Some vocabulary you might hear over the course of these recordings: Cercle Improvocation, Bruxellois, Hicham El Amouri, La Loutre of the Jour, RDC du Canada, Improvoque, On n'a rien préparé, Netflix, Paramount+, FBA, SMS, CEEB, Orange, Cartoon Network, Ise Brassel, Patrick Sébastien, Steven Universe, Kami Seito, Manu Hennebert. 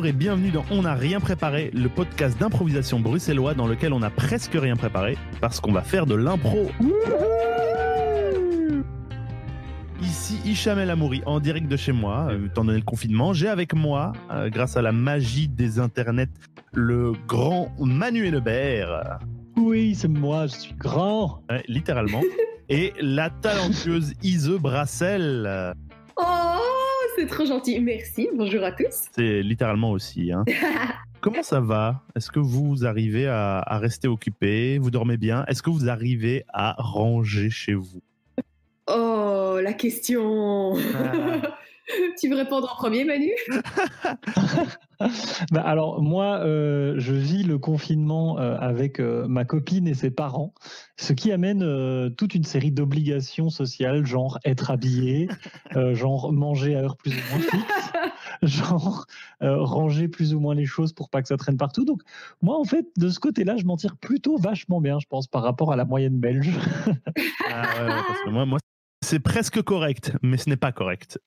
Bonjour et bienvenue dans On n'a rien préparé, le podcast d'improvisation bruxellois dans lequel on n'a presque rien préparé parce qu'on va faire de l'impro. Ici Hicham El Amouri en direct de chez moi, étant donné le confinement. J'ai avec moi, grâce à la magie des internets, le grand Manu Hennebert. Oui, c'est moi, je suis grand. Ouais, littéralement. Et la talentueuse Ise Brassel. C'est trop gentil, merci, bonjour à tous. C'est littéralement aussi. Hein. Comment ça va? Est-ce que vous arrivez à rester occupé? Vous dormez bien? Est-ce que vous arrivez à ranger chez vous? Oh, la question. Tu veux répondre en premier, Manu? Bah alors moi, je vis le confinement avec ma copine et ses parents, ce qui amène toute une série d'obligations sociales, genre être habillé, genre manger à heure plus ou moins fixe, genre ranger plus ou moins les choses pour pas que ça traîne partout. Donc moi, en fait, de ce côté-là, je m'en tire plutôt vachement bien, je pense, par rapport à la moyenne belge. Parce que moi c'est presque correct, mais ce n'est pas correct.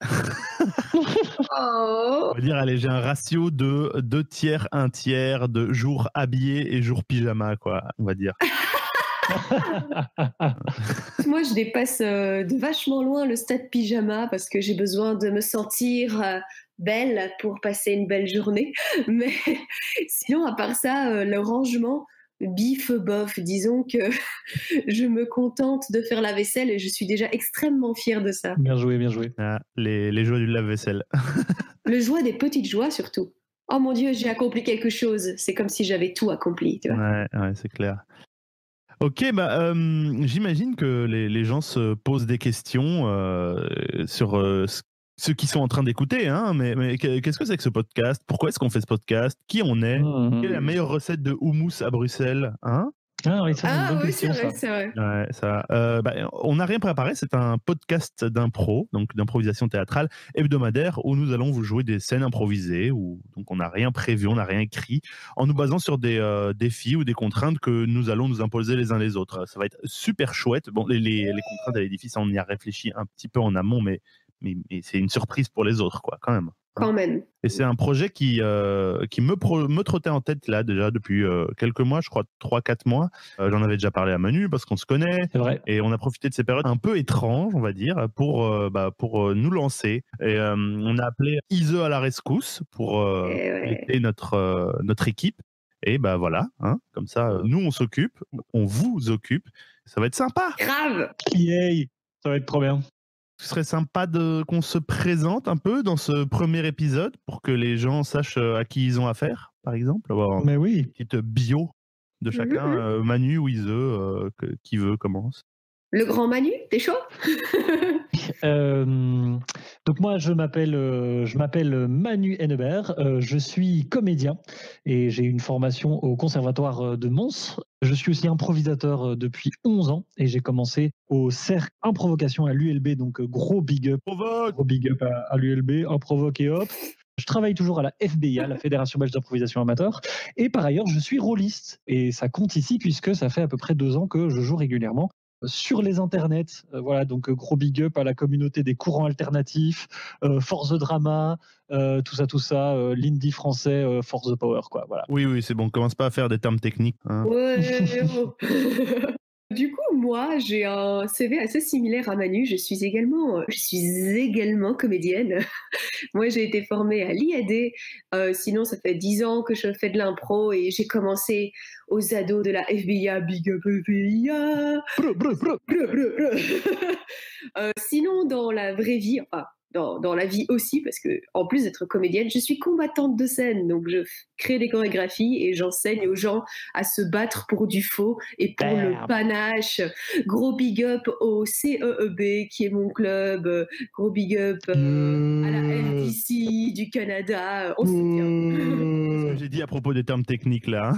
On va dire, allez, j'ai un ratio de 2/3, 1/3 de jours habillés et jours pyjama, quoi, on va dire. Moi, je dépasse de vachement loin le stade pyjama parce que j'ai besoin de me sentir belle pour passer une belle journée. Mais sinon, à part ça, le rangement... bif bof, disons que je me contente de faire la vaisselle et je suis déjà extrêmement fière de ça. Bien joué, bien joué. Ah, les joies du lave-vaisselle. Le joie des petites joies surtout. Oh mon Dieu, j'ai accompli quelque chose. C'est comme si j'avais tout accompli. Tu vois. Ouais, c'est clair. Ok, bah, j'imagine que les gens se posent des questions sur ceux qui sont en train d'écouter, hein, mais qu'est-ce que c'est que ce podcast? Pourquoi est-ce qu'on fait ce podcast? Qui on est? Quelle est la meilleure recette de houmous à Bruxelles, hein? Ah oui, c'est vrai. Ouais, ça. Bah, on n'a rien préparé, c'est un podcast d'impro, donc d'improvisation théâtrale hebdomadaire où nous allons vous jouer des scènes improvisées, où donc on n'a rien prévu, on n'a rien écrit, en nous basant sur des défis ou des contraintes que nous allons nous imposer les uns les autres. Ça va être super chouette. Bon, les contraintes et les défis, ça, on y a réfléchi un petit peu en amont, mais c'est une surprise pour les autres, quoi, quand même. Quand même. Et c'est un projet qui me trottait en tête, là, déjà, depuis quelques mois, je crois, 3-4 mois. J'en avais déjà parlé à Manu, parce qu'on se connaît. C'est vrai. Et on a profité de ces périodes un peu étranges, on va dire, pour nous lancer. Et on a appelé Ise à la rescousse pour aider notre équipe. Et ben voilà, hein, comme ça, nous, on s'occupe, on vous occupe. Ça va être sympa. Grave. Yay, ça va être trop bien. Ce serait sympa qu'on se présente un peu dans ce premier épisode pour que les gens sachent à qui ils ont affaire, par exemple. Avoir mais oui. Une petite bio de chacun, Manu ou Ise, qui veut, commence. Le grand Manu, t'es chaud? Donc moi, je m'appelle Manu Hennebert, je suis comédien et j'ai une formation au Conservatoire de Mons. Je suis aussi improvisateur depuis 11 ans et j'ai commencé au Cercle Improvocation à l'ULB, donc gros big up à l'ULB, Improvoque et hop. Je travaille toujours à la FBA, la Fédération Belge d'Improvisation Amateur. Et par ailleurs, je suis rôliste et ça compte ici puisque ça fait à peu près 2 ans que je joue régulièrement sur les internets, voilà, donc gros big up à la communauté des courants alternatifs, Force the Drama, tout ça, l'indie français, Force the Power, quoi, voilà. Oui, c'est bon, commence pas à faire des termes techniques. Hein. Ouais. Du coup, moi, j'ai un CV assez similaire à Manu. Je suis également comédienne. Moi, j'ai été formée à l'IAD. Sinon, ça fait 10 ans que je fais de l'impro et j'ai commencé aux ados de la FBA, big up FBA. Sinon, dans la vraie vie, enfin, dans la vie aussi, parce que en plus d'être comédienne, je suis combattante de scène, donc je crée des chorégraphies et j'enseigne aux gens à se battre pour du faux et pour le panache. Gros big up au CEEB qui est mon club, gros big up à la RDC du Canada, on se soutient. J'ai dit à propos des termes techniques là,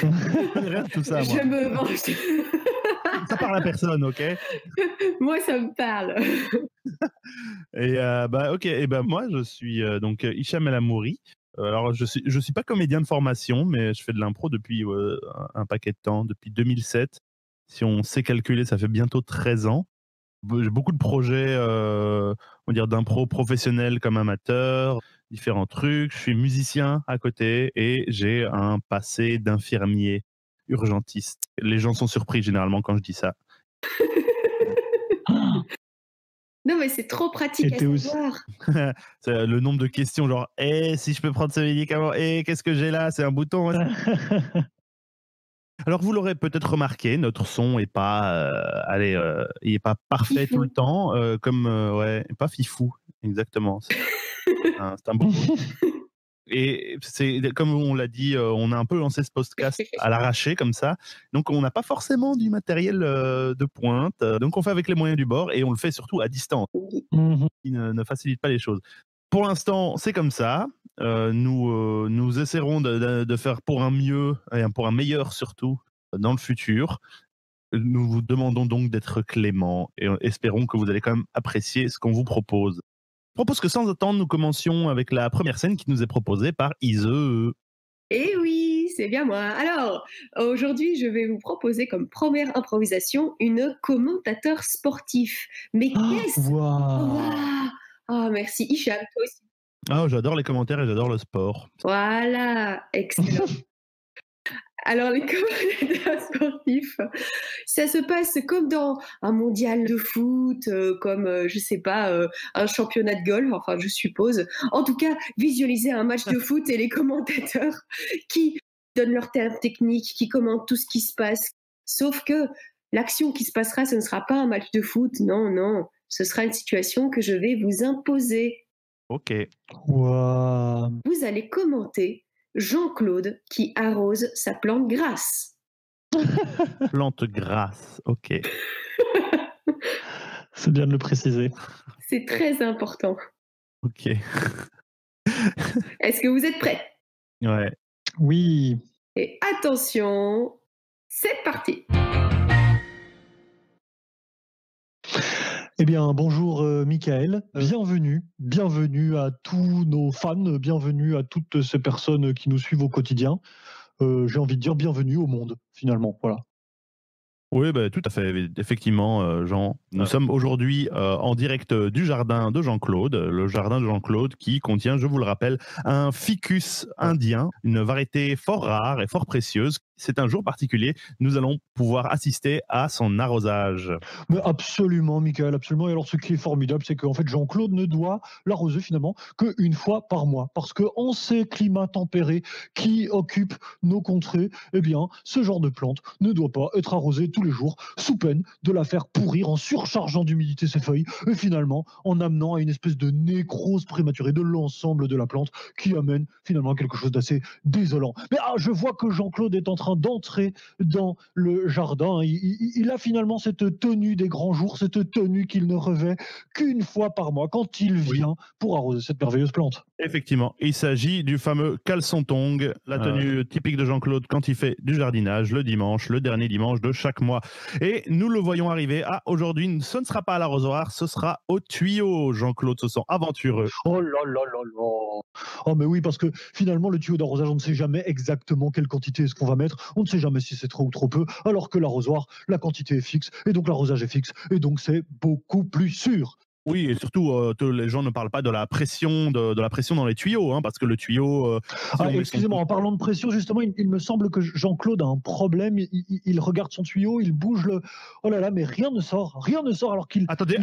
hein. Tout ça, moi. Je me venge. Ça parle à personne, ok? Moi, ça me parle. Et moi, je suis donc Hicham El Amouri. Alors, je suis pas comédien de formation, mais je fais de l'impro depuis un paquet de temps, depuis 2007. Si on sait calculer, ça fait bientôt 13 ans. J'ai beaucoup de projets, on va dire, d'impro professionnel comme amateur. différents trucs. Je suis musicien à côté et j'ai un passé d'infirmier urgentiste. Les gens sont surpris généralement quand je dis ça. Non, mais c'est trop pratique à savoir. Le nombre de questions, genre, si je peux prendre ce médicament, qu'est-ce que j'ai là? C'est un bouton. Alors, vous l'aurez peut-être remarqué, notre son n'est pas, il est pas parfait fifou tout le temps, ouais, pas fifou, exactement. C'est un bon mot. Et comme on l'a dit, on a un peu lancé ce podcast à l'arraché comme ça. Donc, on n'a pas forcément du matériel de pointe. Donc, on fait avec les moyens du bord et on le fait surtout à distance. Il ne facilite pas les choses. Pour l'instant, c'est comme ça. Nous essaierons de faire pour un mieux et pour un meilleur surtout dans le futur. Nous vous demandons donc d'être cléments et espérons que vous allez quand même apprécier ce qu'on vous propose. Je propose que sans attendre, nous commencions avec la première scène qui nous est proposée par Ise. Eh oui, c'est bien moi. Alors, aujourd'hui, je vais vous proposer comme première improvisation une commentateur sportif. Mais qu'est-ce merci Hicham, toi aussi. J'adore les commentaires et j'adore le sport. Voilà, excellent. Alors, les commentateurs sportifs, ça se passe comme dans un mondial de foot, comme, je sais pas, un championnat de golf, enfin, je suppose. En tout cas, visualiser un match de foot et les commentateurs qui donnent leurs termes techniques, qui commentent tout ce qui se passe. Sauf que l'action qui se passera, ce ne sera pas un match de foot, non, non. Ce sera une situation que je vais vous imposer. Ok. Wow. Vous allez commenter Jean-Claude qui arrose sa plante grasse. Plante grasse, ok. C'est bien de le préciser. C'est très important. Ok. Est-ce que vous êtes prêts? Ouais. Oui. Et attention, c'est parti. Eh bien, bonjour Michael, bienvenue à tous nos fans, bienvenue à toutes ces personnes qui nous suivent au quotidien. J'ai envie de dire bienvenue au monde, finalement, voilà. Oui, bah, tout à fait, effectivement, Jean. Nous sommes aujourd'hui en direct du jardin de Jean-Claude, le jardin de Jean-Claude qui contient, je vous le rappelle, un ficus indien, une variété fort rare et fort précieuse. C'est un jour particulier, nous allons pouvoir assister à son arrosage. Mais absolument, Michael, absolument. Et alors, ce qui est formidable, c'est qu'en fait, Jean-Claude ne doit l'arroser finalement qu'une fois par mois. Parce qu'en ces climats tempérés qui occupent nos contrées, eh bien, ce genre de plante ne doit pas être arrosée tous les jours, sous peine de la faire pourrir en surchargeant d'humidité ses feuilles et finalement en amenant à une espèce de nécrose prématurée de l'ensemble de la plante qui amène finalement à quelque chose d'assez désolant. Mais je vois que Jean-Claude est en train d'entrer dans le jardin. Il a finalement cette tenue des grands jours, cette tenue qu'il ne revêt qu'une fois par mois quand il vient pour arroser cette merveilleuse plante. Effectivement, il s'agit du fameux caleçon-tongs, la tenue typique de Jean-Claude quand il fait du jardinage le dimanche, le dernier dimanche de chaque mois. Et nous le voyons arriver à aujourd'hui, ce ne sera pas à l'arrosoir, ce sera au tuyau. Jean-Claude se sent aventureux. Oh là là là là. Oh mais oui, parce que finalement le tuyau d'arrosage, on ne sait jamais exactement quelle quantité est-ce qu'on va mettre. On ne sait jamais si c'est trop ou trop peu, alors que l'arrosoir, la quantité est fixe, et donc l'arrosage est fixe, et donc c'est beaucoup plus sûr. Oui, et surtout, les gens ne parlent pas de la pression, de la pression dans les tuyaux, hein, parce que le tuyau... excusez-moi, en parlant de pression, justement, il me semble que Jean-Claude a un problème, il regarde son tuyau, il bouge le... Oh là là, mais rien ne sort alors qu'il... Attendez,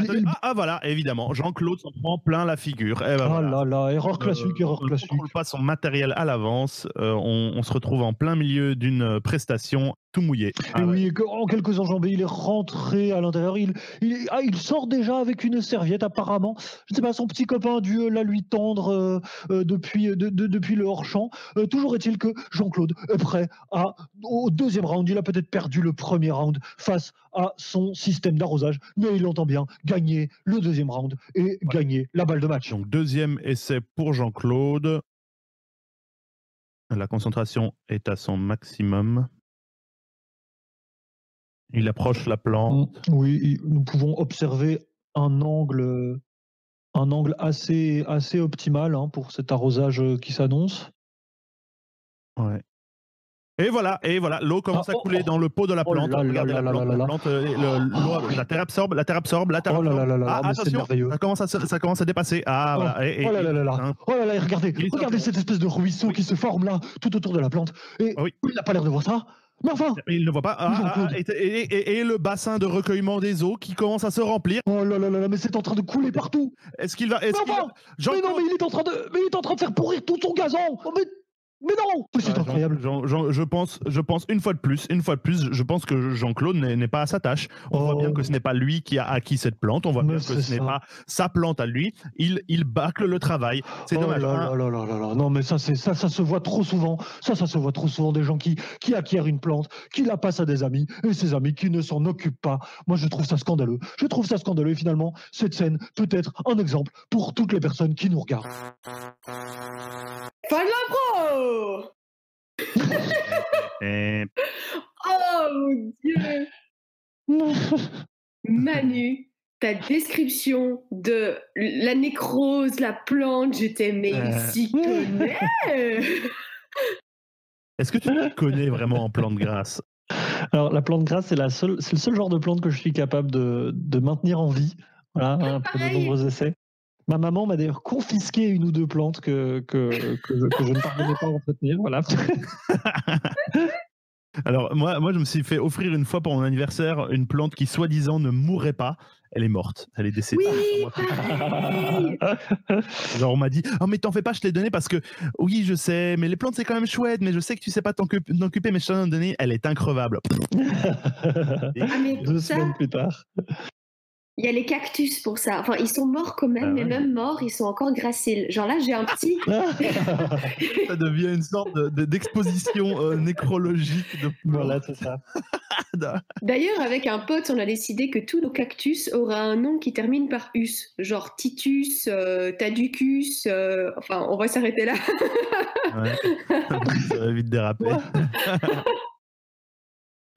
voilà, évidemment, Jean-Claude s'en prend plein la figure. Eh ben, voilà. Ah là là, erreur classique, erreur classique. On ne contrôle pas son matériel à l'avance, on se retrouve en plein milieu d'une prestation... tout mouillé. Oui, en quelques enjambées, il est rentré à l'intérieur. Il sort déjà avec une serviette, apparemment. Je ne sais pas, son petit copain a dû la lui tendre depuis le hors-champ. Toujours est-il que Jean-Claude est prêt au deuxième round. Il a peut-être perdu le premier round face à son système d'arrosage, mais il entend bien gagner le deuxième round et gagner la balle de match. Donc, deuxième essai pour Jean-Claude. La concentration est à son maximum. Il approche la plante. Oui, nous pouvons observer un angle assez optimal hein, pour cet arrosage qui s'annonce. Ouais. Et voilà, l'eau commence à couler dans le pot de la plante. La terre absorbe. Attention, ça commence à dépasser. Regardez cette espèce de ruisseau qui se forme là, tout autour de la plante. Et il n'a pas l'air de voir ça. Mais enfin, il ne voit pas. Et le bassin de recueillement des eaux qui commence à se remplir. Oh là là là, mais c'est en train de couler partout. Est-ce qu'il va... Mais non, mais il est en train de faire pourrir tout son gazon. Mais non, c'est incroyable. Je pense que Jean-Claude n'est pas à sa tâche. On voit bien que ce n'est pas lui qui a acquis cette plante. On voit bien que ce n'est pas sa plante à lui. Il bâcle le travail. C'est dommage. Non, mais ça se voit trop souvent. Ça se voit trop souvent, des gens qui acquièrent une plante, qui la passent à des amis, et ces amis qui ne s'en occupent pas. Moi, je trouve ça scandaleux. Et finalement, cette scène peut être un exemple pour toutes les personnes qui nous regardent. Fin de l'impro. Oh mon Dieu, non. Manu, ta description de la nécrose, la plante, je t'aimais, s'y connais. Est-ce que tu te connais vraiment en plante grasse? Alors la plante grasse, c'est le seul genre de plante que je suis capable de maintenir en vie, voilà, après de nombreux essais. Ma maman m'a d'ailleurs confisqué une ou deux plantes que je ne parvenais pas à entretenir. Voilà. Alors, moi, je me suis fait offrir une fois pour mon anniversaire une plante qui, soi-disant, ne mourait pas. Elle est morte. Elle est décédée. Oui. Genre, on m'a dit, oh, mais t'en fais pas, je te l'ai donnée parce que, oui, je sais, mais les plantes, c'est quand même chouette, mais je sais que tu sais pas t'en occuper, mais je t'en ai donné, elle est increvable. Deux semaines plus tard. Il y a les cactus pour ça. Enfin, ils sont morts quand même, mais même morts, ils sont encore graciles. Genre là, j'ai un petit... Ça devient une sorte d'exposition nécrologique. Voilà, c'est ça. D'ailleurs, avec un pote, on a décidé que tous nos cactus auraient un nom qui termine par us. Genre Titus, Taducus... Enfin, on va s'arrêter là. Ça va vite déraper.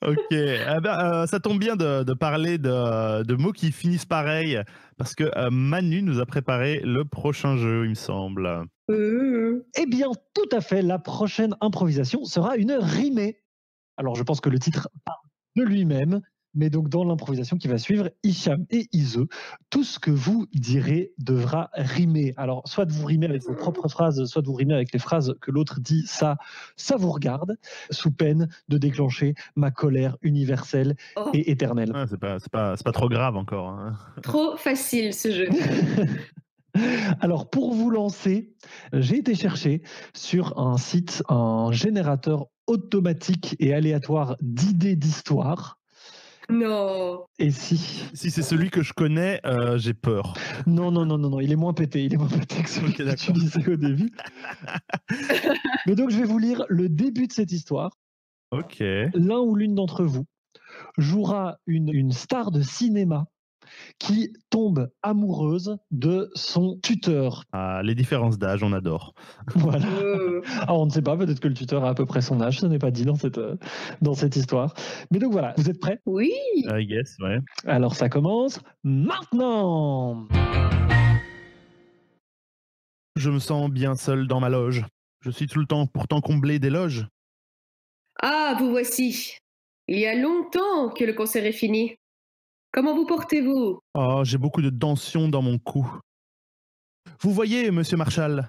Ok, ça tombe bien de parler de mots qui finissent pareil, parce que Manu nous a préparé le prochain jeu, il me semble. Eh bien, tout à fait, la prochaine improvisation sera une rimée. Alors, je pense que le titre parle de lui-même, mais donc dans l'improvisation qui va suivre, Hicham et Ise, tout ce que vous direz devra rimer. Alors, soit vous rimez avec vos propres phrases, soit vous rimez avec les phrases que l'autre dit, ça vous regarde, sous peine de déclencher ma colère universelle et éternelle. Ah, c'est pas trop grave encore. Hein. Trop facile, ce jeu. Alors, pour vous lancer, j'ai été chercher sur un site un générateur automatique et aléatoire d'idées d'histoire. Non. Et si c'est celui que je connais, j'ai peur. Non, il est moins pété que celui que tu disais au début. Mais donc je vais vous lire le début de cette histoire. Ok. L'un ou l'une d'entre vous jouera une star de cinéma qui tombe amoureuse de son tuteur. Ah, les différences d'âge, on adore. Voilà. Alors, on ne sait pas, peut-être que le tuteur a à peu près son âge, ce n'est pas dit dans cette histoire. Mais donc voilà, vous êtes prêts? Oui. Yes, ouais. Alors ça commence maintenant. Je me sens bien seul dans ma loge. Je suis tout le temps pourtant comblé d'éloges. Ah, vous voici. Il y a longtemps que le concert est fini. Comment vous portez-vous? Oh, j'ai beaucoup de tension dans mon cou. Vous voyez, monsieur Marshall,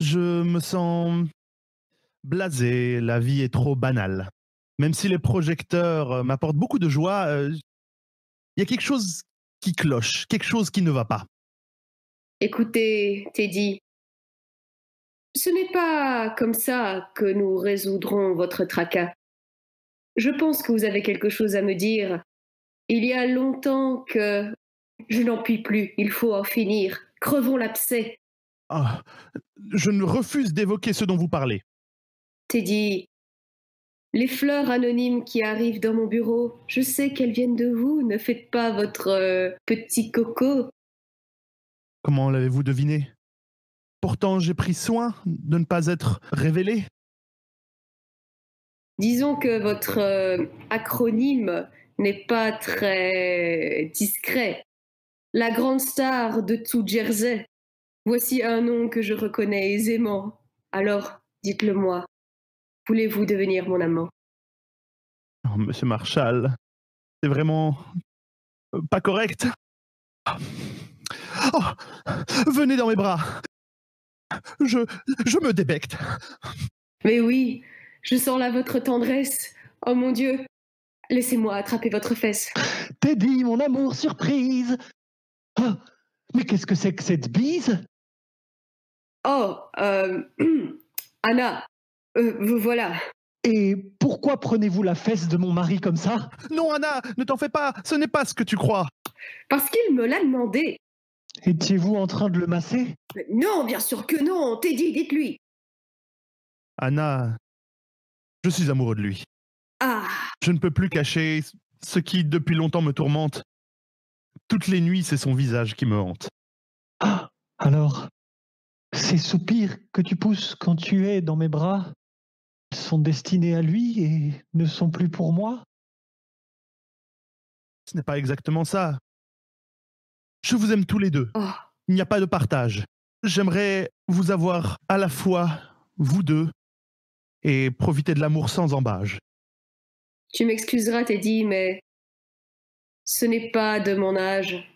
je me sens blasé, la vie est trop banale. Même si les projecteurs m'apportent beaucoup de joie, il y a quelque chose qui cloche, quelque chose qui ne va pas. Écoutez, Teddy, ce n'est pas comme ça que nous résoudrons votre tracas. Je pense que vous avez quelque chose à me dire. Il y a longtemps que je n'en puis plus, il faut en finir. Crevons l'abcès. Ah, je ne refuse d'évoquer ce dont vous parlez. Teddy, les fleurs anonymes qui arrivent dans mon bureau, je sais qu'elles viennent de vous, ne faites pas votre petit coco. Comment l'avez-vous deviné? Pourtant, j'ai pris soin de ne pas être révélé. Disons que votre acronyme n'est pas très discret. La grande star de tout Jersey. Voici un nom que je reconnais aisément. Alors, dites-le-moi. Voulez-vous devenir mon amant? Oh, monsieur Marshall, c'est vraiment pas correct. Oh, venez dans mes bras. Je me débecte. Mais oui, je sens là votre tendresse. Oh mon Dieu, laissez-moi attraper votre fesse. Teddy, mon amour, surprise. Oh, mais qu'est-ce que c'est que cette bise? Oh, Anna, vous voilà. Et pourquoi prenez-vous la fesse de mon mari comme ça? Non, Anna, ne t'en fais pas, ce n'est pas ce que tu crois. Parce qu'il me l'a demandé. Étiez-vous en train de le masser? Mais non, bien sûr que non, Teddy, dites-lui. Anna, je suis amoureux de lui. Ah. Je ne peux plus cacher ce qui, depuis longtemps, me tourmente. Toutes les nuits, c'est son visage qui me hante. Ah, alors, ces soupirs que tu pousses quand tu es dans mes bras sont destinés à lui et ne sont plus pour moi? Ce n'est pas exactement ça. Je vous aime tous les deux. Oh. Il n'y a pas de partage. J'aimerais vous avoir à la fois, vous deux, et profiter de l'amour sans embâge. Tu m'excuseras, Teddy, mais ce n'est pas de mon âge.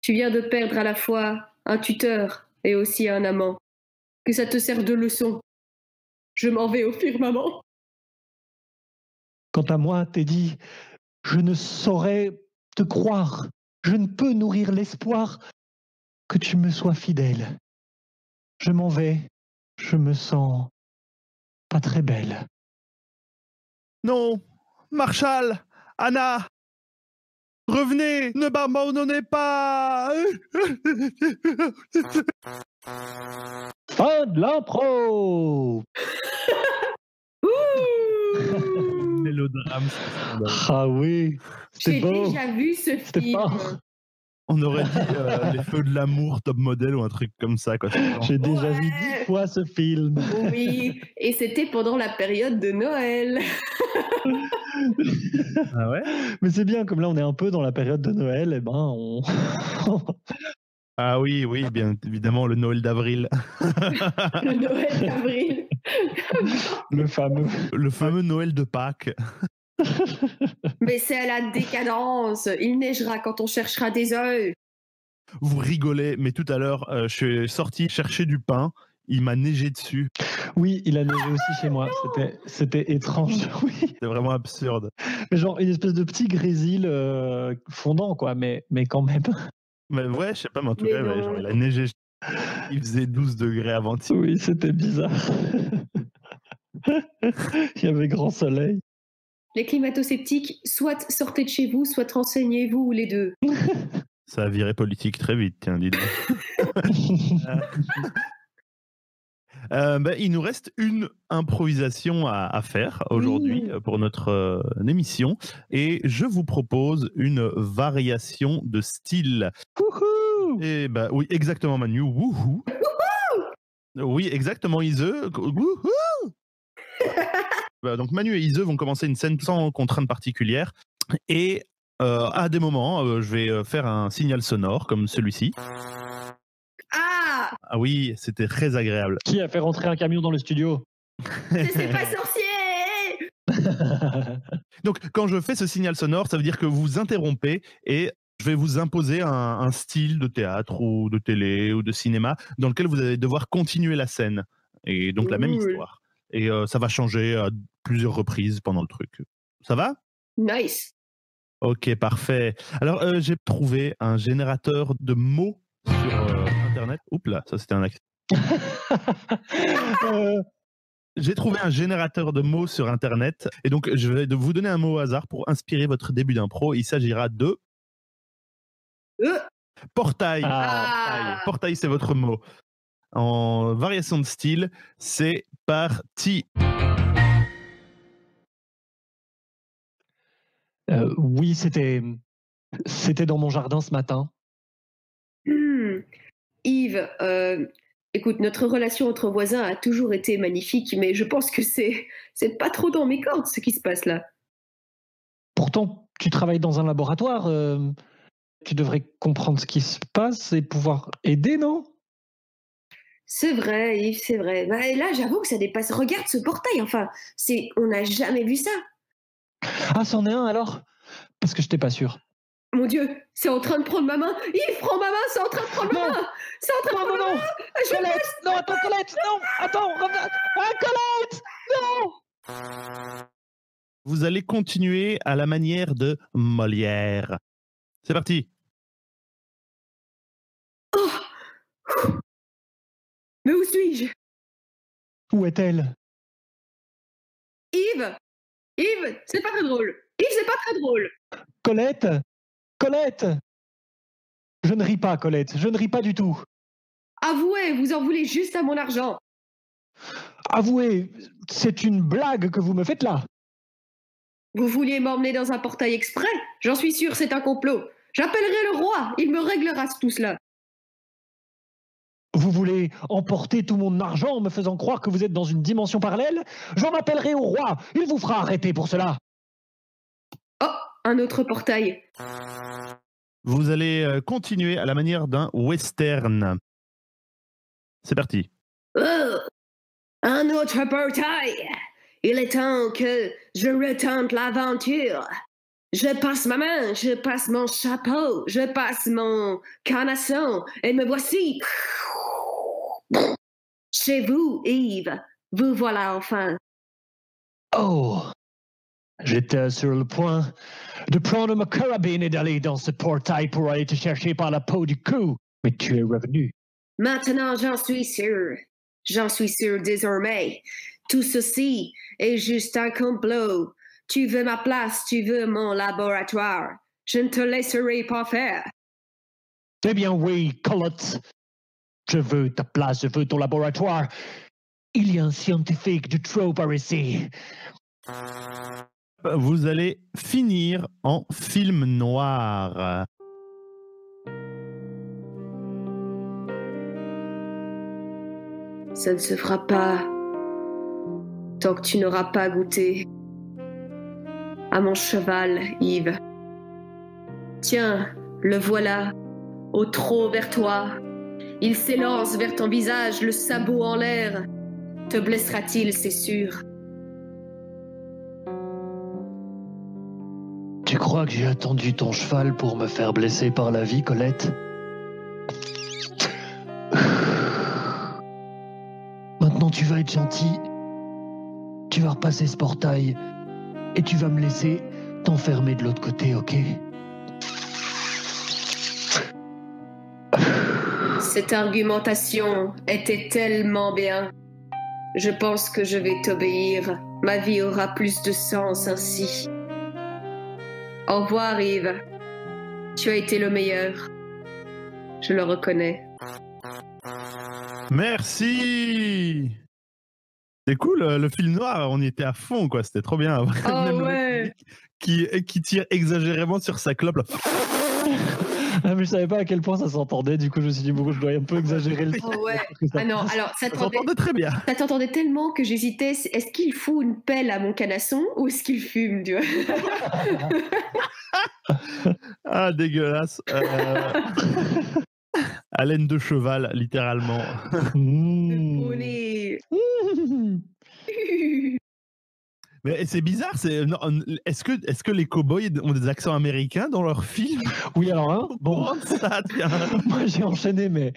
Tu viens de perdre à la fois un tuteur et aussi un amant. Que ça te serve de leçon. Je m'en vais au firmament. Quant à moi, Teddy, je ne saurais te croire. Je ne peux nourrir l'espoir que tu me sois fidèle. Je m'en vais. Je me sens pas très belle. Non, Marshall, Anna, revenez, ne m'abandonnez pas. Fin de l'impro. Mélodrame. Ah oui, c'était beau. J'ai déjà vu ce film. On aurait dit Les Feux de l'amour, Top Model ou un truc comme ça. J'ai déjà vu 10 fois ce film. Oui, et c'était pendant la période de Noël. Ah ouais? Mais c'est bien, comme là on est un peu dans la période de Noël, et ben on... Ah oui, oui, bien évidemment, le Noël d'avril. Le Noël d'avril. Le fameux Noël de Pâques. Mais c'est à la décadence. Il neigera quand on cherchera des œufs. Vous rigolez, mais tout à l'heure, je suis sorti chercher du pain. Il m'a neigé dessus. Oui, il a neigé aussi chez moi. C'était étrange. Oui. C'était vraiment absurde. Mais genre une espèce de petit grésil fondant, quoi. Mais quand même. Mais ouais, je sais pas, mais en tout cas, ouais, genre, il a neigé. Il faisait 12 degrés avant-hier. Oui, c'était bizarre. Il y avait grand soleil. Les climato-sceptiques, soit sortez de chez vous, soit renseignez-vous, ou les deux. Ça a viré politique très vite, tiens, dis donc. Il nous reste une improvisation à faire aujourd'hui pour notre émission. Et je vous propose une variation de style. Wouhou! Et bah, oui, exactement, Manu. Wouhou! Oui, exactement, Ise. Wouhou! Donc Manu et Ise vont commencer une scène sans contrainte particulière et à des moments je vais faire un signal sonore comme celui-ci. Ah oui, c'était très agréable. Qui a fait rentrer un camion dans le studio? C'est pas sorcier. Donc quand je fais ce signal sonore, ça veut dire que vous vous interrompez et je vais vous imposer un style de théâtre ou de télé ou de cinéma dans lequel vous allez devoir continuer la scène et donc la même histoire. Et ça va changer à plusieurs reprises pendant le truc. Ça va? Nice. Ok, parfait. Alors, j'ai trouvé un générateur de mots sur Internet. Oups là, ça c'était un accident. J'ai trouvé un générateur de mots sur Internet. Et donc, je vais vous donner un mot au hasard pour inspirer votre début d'impro. Il s'agira de... Portail. Ah. Portail, c'est votre mot. En variation de style, c'est parti. Oui, c'était dans mon jardin ce matin. Yves, écoute, notre relation entre voisins a toujours été magnifique, mais je pense que c'est pas trop dans mes cordes ce qui se passe là. Pourtant, tu travailles dans un laboratoire. Tu devrais comprendre ce qui se passe et pouvoir aider, non ? C'est vrai, Yves, c'est vrai. Bah, et là, j'avoue que ça dépasse. Regarde ce portail, enfin, on n'a jamais vu ça. Ah, c'en est un alors? Parce que je n'étais pas sûr. Mon Dieu, c'est en train de prendre ma main. Yves, prends ma main, c'est en train de prendre ma main. C'est en train de prendre ma main. Colette, non, attends, Colette, non, attends, reviens. Ah, Colette, non. Vous allez continuer à la manière de Molière. C'est parti. Oh. Mais où suis-je? Où est-elle? Yves! Yves, c'est pas très drôle. Yves, c'est pas très drôle. Colette? Colette? Je ne ris pas, Colette. Je ne ris pas du tout. Avouez, vous en voulez juste à mon argent. Avouez, c'est une blague que vous me faites là. Vous vouliez m'emmener dans un portail exprès? J'en suis sûre, c'est un complot. J'appellerai le roi, il me réglera tout cela. Vous voulez emporter tout mon argent en me faisant croire que vous êtes dans une dimension parallèle? J'en appellerai au roi, il vous fera arrêter pour cela. Oh, un autre portail. Vous allez continuer à la manière d'un western. C'est parti. Oh, un autre portail. Il est temps que je retente l'aventure. Je passe ma main, je passe mon chapeau, je passe mon canasson, et me voici. Chez vous, Yves. Vous voilà enfin. Oh, j'étais sur le point de prendre ma carabine et d'aller dans ce portail pour aller te chercher par la peau du cou. Mais tu es revenu. Maintenant, j'en suis sûr. J'en suis sûr désormais. Tout ceci est juste un complot. Tu veux ma place, tu veux mon laboratoire. Je ne te laisserai pas faire. Eh bien oui, Colette. Je veux ta place, je veux ton laboratoire. Il y a un scientifique du trop par ici. Vous allez finir en film noir. Ça ne se fera pas tant que tu n'auras pas goûté à mon cheval, Yves. Tiens, le voilà, au trot vers toi. Il s'élance vers ton visage, le sabot en l'air. Te blessera-t-il, c'est sûr. Tu crois que j'ai attendu ton cheval pour me faire blesser par la vie, Colette? Maintenant, tu vas être gentille. Tu vas repasser ce portail. Et tu vas me laisser t'enfermer de l'autre côté, ok? Cette argumentation était tellement bien. Je pense que je vais t'obéir. Ma vie aura plus de sens ainsi. Au revoir, Yves. Tu as été le meilleur. Je le reconnais. Merci! C'est cool, le film noir, on y était à fond, quoi. C'était trop bien. Oh, même ouais. Qui tire exagérément sur sa clope. Là. Ah, mais je savais pas à quel point ça s'entendait, du coup je me suis dit bon, je dois un peu exagérer le truc. Oh, ouais. Ah non, alors ça t'entendait très bien. Ça t'entendait tellement que j'hésitais. Est-ce qu'il fout une pelle à mon canasson ou est-ce qu'il fume, tu vois? Ah, dégueulasse. Haleine de cheval, littéralement. Mais c'est bizarre, est-ce que les cow-boys ont des accents américains dans leurs films? Oui, alors, hein, bon, ça, tiens. Moi, j'ai enchaîné, mais...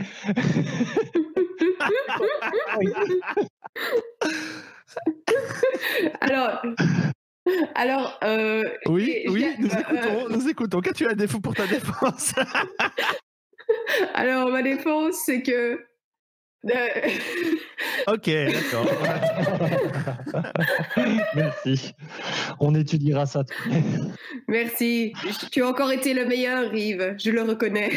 Alors, oui, nous écoutons. Qu'as-tu à défaut pour ta défense? Alors, ma défense, c'est que... Ok, d'accord. Merci. On étudiera ça. Merci. Tu as encore été le meilleur, Yves. Je le reconnais.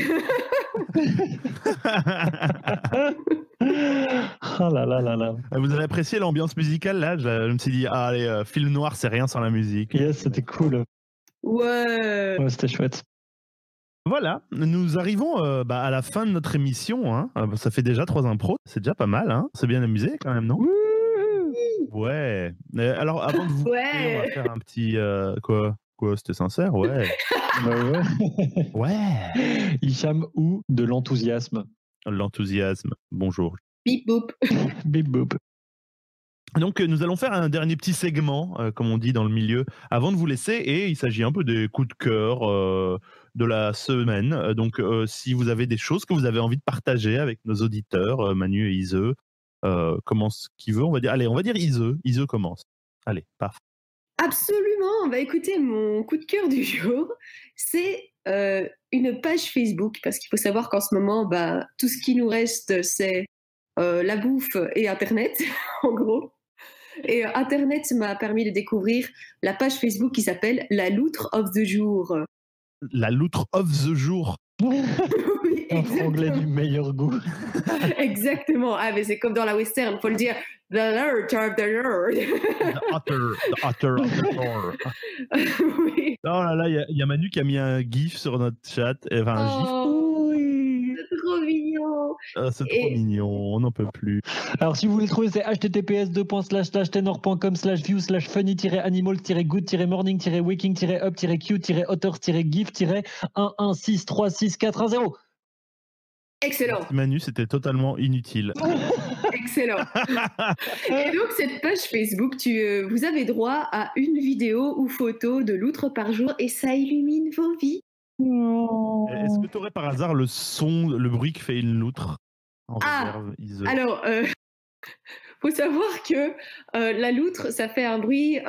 Oh là là là là. Vous avez apprécié l'ambiance musicale, là? Je me suis dit, ah, allez, film noir, c'est rien sans la musique. Yes, c'était cool. Ouais. Ouais, c'était chouette. Voilà, nous arrivons à la fin de notre émission. Hein. Ça fait déjà 3 impros, c'est déjà pas mal. Hein. C'est bien amusé quand même, non? Oui. Ouais. Alors, avant de vous couper, on va faire un petit... Quoi, c'était sincère? Ouais. Ouais. Ouais. Hicham ou de l'enthousiasme? L'enthousiasme, bonjour. Bip boop. Bip boop. Donc, nous allons faire un dernier petit segment, comme on dit dans le milieu, avant de vous laisser. Et il s'agit un peu des coups de cœur de la semaine. Donc, si vous avez des choses que vous avez envie de partager avec nos auditeurs, Manu et Ise, commence qui veut, on va dire. Allez, on va dire Ise. Ise commence. Allez, paf. Absolument. Bah, écoutez, mon coup de cœur du jour, c'est une page Facebook. Parce qu'il faut savoir qu'en ce moment, bah, tout ce qui nous reste, c'est la bouffe et Internet, en gros. Et Internet m'a permis de découvrir la page Facebook qui s'appelle La Loutre of the Jour. La Loutre of the Jour. Oui, en anglais du meilleur goût. Exactement. Ah, mais c'est comme dans la western, il faut le dire. The Loutre of the Jour. The Otter of the Jour. Oui. Oh là là, il y a Manu qui a mis un gif sur notre chat. Enfin, un gif. Oh, oui. C'est trop mignon. Ah, c'est trop mignon, on n'en peut plus. Alors, si vous voulez trouver, c'est https://tenor.com/view/funny-animal-good-morning-waking-up-cute-author-gif-11636410410. Excellent. Manu, c'était totalement inutile. Excellent. Et donc, cette page Facebook, vous avez droit à une vidéo ou photo de loutre par jour et ça illumine vos vies. Oh. Est-ce que tu aurais par hasard le son, le bruit que fait une loutre en réserve, Ise ? Alors, faut savoir que la loutre, ça fait un bruit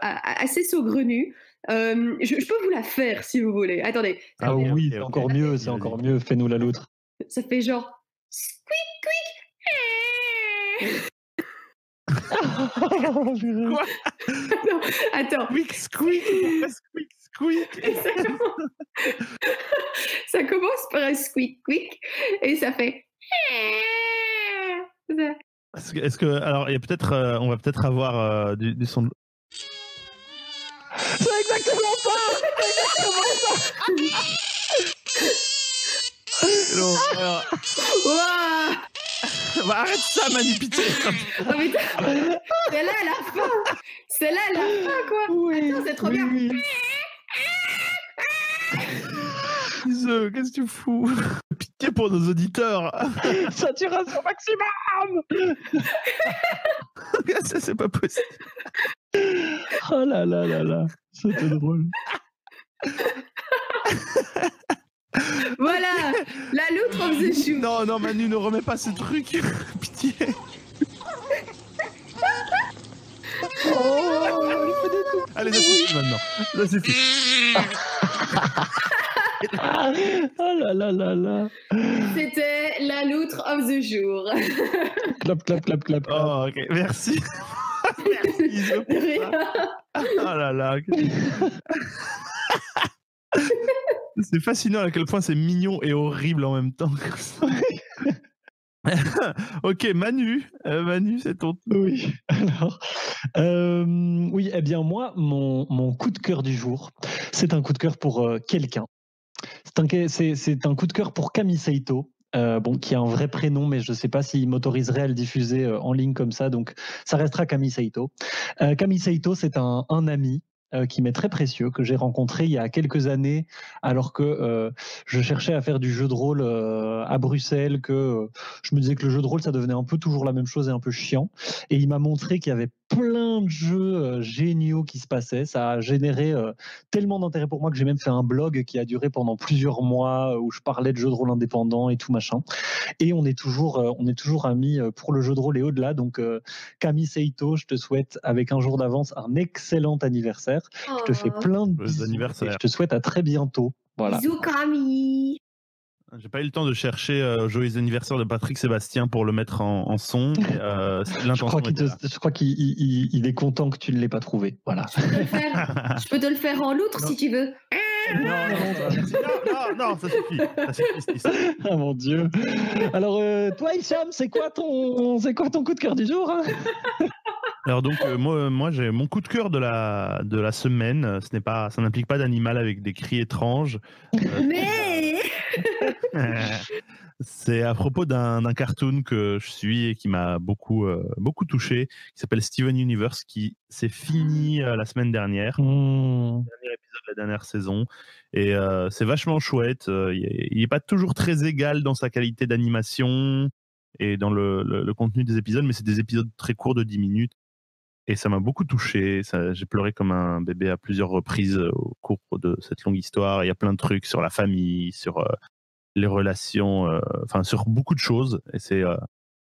assez saugrenu. Je peux vous la faire si vous voulez. Attendez. Ah oui, c'est encore mieux, c'est encore mieux. Fais-nous la loutre. Ça fait genre squeak, squeak. Quoi? Non, attends. Squeak, squeak, squeak, squeak. Ça commence par un squeak, squeak, et ça fait. Est-ce que alors il y a peut-être, on va peut-être avoir du son. De... C'est exactement ça. C'est exactement ça. Non, alors... Wow. Bah, arrête ça, Manu, pitié. Oh, mais c'est là la fin. C'est là la fin, quoi. Oui, attends, c'est trop bien. Oui. Ise, qu'est-ce que tu fous? Pitié pour nos auditeurs. Saturation maximum. Ça, c'est pas possible. Oh là là là là. C'était drôle. Voilà, la loutre of the jour. Non, non, Manu, ne remets pas ce truc. Pitié. Oh, il fait des trucs. Allez, ça suffit maintenant. Là, c'est fait. Oh là là là là. C'était la loutre of the jour. Clap, clap, clap, clap. Oh, ok, merci. Merci, Ise. Oh là là. C'est fascinant à quel point c'est mignon et horrible en même temps. Ok, Manu, Manu, c'est ton tour. Oui. Alors, oui, eh bien moi, mon coup de cœur du jour, c'est un coup de cœur pour quelqu'un. C'est un coup de cœur pour Kami Seito. Bon, qui a un vrai prénom, mais je ne sais pas s'il m'autoriserait à le diffuser en ligne comme ça, donc ça restera Kami Seito. Kami Seito, c'est un ami qui m'est très précieux, que j'ai rencontré il y a quelques années, alors que je cherchais à faire du jeu de rôle à Bruxelles, que je me disais que le jeu de rôle, ça devenait un peu toujours la même chose et un peu chiant. Et il m'a montré qu'il y avait plein de jeux géniaux qui se passaient. Ça a généré tellement d'intérêt pour moi que j'ai même fait un blog qui a duré pendant plusieurs mois où je parlais de jeux de rôle indépendants et tout machin. Et on est toujours amis pour le jeu de rôle et au-delà. Donc Kami Seito, je te souhaite avec un jour d'avance un excellent anniversaire. Je te fais plein de bisous et je te souhaite à très bientôt. Voilà. Bisous, Kami. J'ai pas eu le temps de chercher Joyeux anniversaire de Patrick Sébastien pour le mettre en son. Je crois qu'il est content que tu ne l'aies pas trouvé. Voilà. Je peux te le faire en loutre si tu veux. Non, non, ça suffit. Ah mon Dieu. Alors, toi, Hicham, c'est quoi ton coup de cœur du jour, hein? Alors donc moi j'ai mon coup de cœur de la semaine. Ça n'implique pas d'animal avec des cris étranges. Mais c'est à propos d'un cartoon que je suis et qui m'a beaucoup touché, qui s'appelle Steven Universe, qui s'est fini la semaine dernière, dernier épisode de la dernière saison. Et c'est vachement chouette. Il n'est pas toujours très égal dans sa qualité d'animation. et dans le contenu des épisodes, mais c'est des épisodes très courts de 10 minutes. Et ça m'a beaucoup touché. Ça, j'ai pleuré comme un bébé à plusieurs reprises au cours de cette longue histoire. Il y a plein de trucs sur la famille, sur les relations, enfin sur beaucoup de choses. Et c'est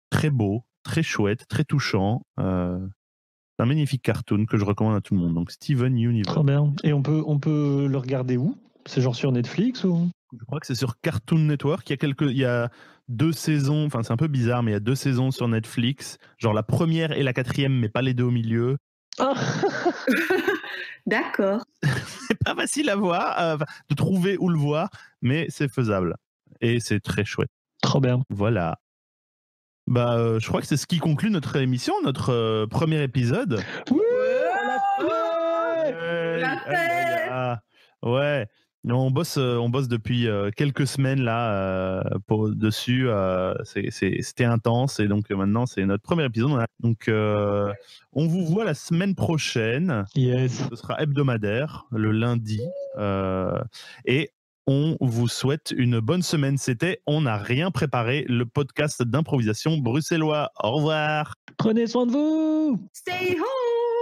très beau, très chouette, très touchant. C'est un magnifique cartoon que je recommande à tout le monde. Donc Steven Universe. Et on peut le regarder où? C'est genre sur Netflix ou? Je crois que c'est sur Cartoon Network. Il y a 2 saisons, enfin c'est un peu bizarre, mais il y a 2 saisons sur Netflix, genre la première et la quatrième, mais pas les 2 au milieu. Oh. D'accord. C'est pas facile à voir, de trouver où le voir, mais c'est faisable. Et c'est très chouette. Trop bien. Voilà. Bah, je crois que c'est ce qui conclut notre émission, notre premier épisode. Oui, la fête. Ouais. On bosse depuis quelques semaines là dessus. C'était intense et donc maintenant c'est notre premier épisode. Donc on vous voit la semaine prochaine. Yes. Ce sera hebdomadaire le lundi et on vous souhaite une bonne semaine. C'était On n'a rien préparé, le podcast d'improvisation bruxellois. Au revoir. Prenez soin de vous. Stay home.